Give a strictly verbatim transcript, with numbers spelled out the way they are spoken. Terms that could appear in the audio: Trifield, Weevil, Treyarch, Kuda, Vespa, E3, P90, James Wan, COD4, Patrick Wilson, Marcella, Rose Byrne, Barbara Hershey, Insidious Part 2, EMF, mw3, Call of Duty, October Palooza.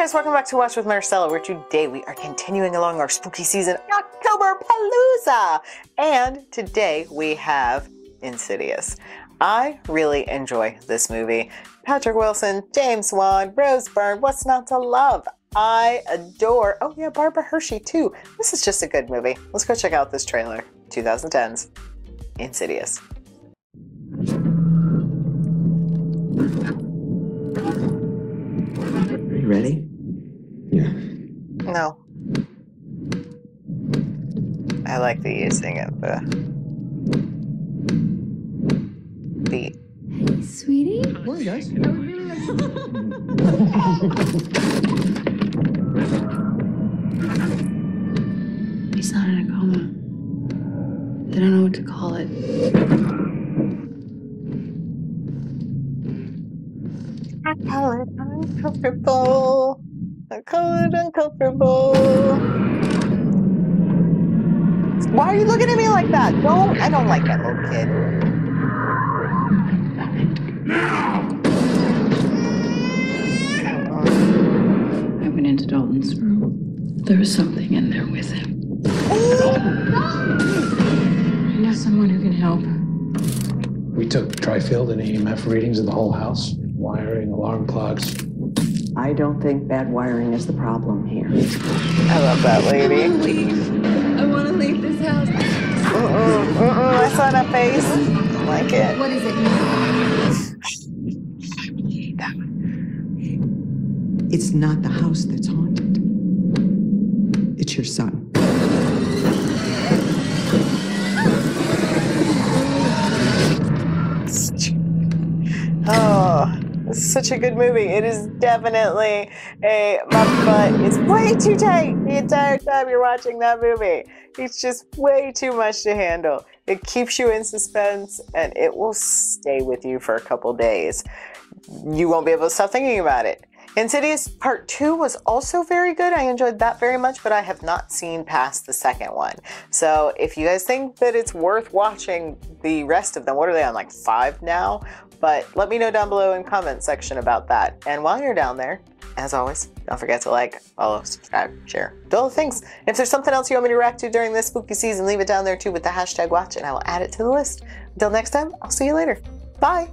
guys, welcome back to Watch with Marcella, where today we are continuing along our spooky season, October Palooza, and today we have Insidious. I really enjoy this movie. Patrick Wilson, James Wan, Rose Byrne, what's not to love? I adore, oh yeah, Barbara Hershey too. This is just a good movie. Let's go check out this trailer, twenty tens, Insidious. Ready? Yeah. No. I like the using of the beat. Hey, sweetie. Morning, guys. I would really like to. He's not in a coma. They don't know what to call it. I call it uncomfortable. I call it uncomfortable. Why are you looking at me like that? Don't. I don't like that little kid. I went into Dalton's room. There was something in there with him. I know someone who can help. We took Trifield and E M F readings of the whole house. Wiring, alarm clocks. I don't think bad wiring is the problem here. I love that lady. I want to leave. I want to leave this house. Uh-oh, uh-oh, I saw that face. I like it. What is it? I really hate that one. It's not the house that's haunted. It's your son. Oh. Such a good movie. It is definitely a my butt is way too tight the entire time you're watching that movie. It's just way too much to handle. It keeps you in suspense and it will stay with you for a couple days. You won't be able to stop thinking about it. Insidious Part two was also very good. I enjoyed that very much, but I have not seen past the second one. So if you guys think that it's worth watching the rest of them, what are they on, like five now? But let me know down below in the comment section about that. And while you're down there, as always, don't forget to like, follow, subscribe, share, do all the things. And if there's something else you want me to react to during this spooky season, leave it down there too with the hashtag watch and I will add it to the list. Until next time, I'll see you later. Bye.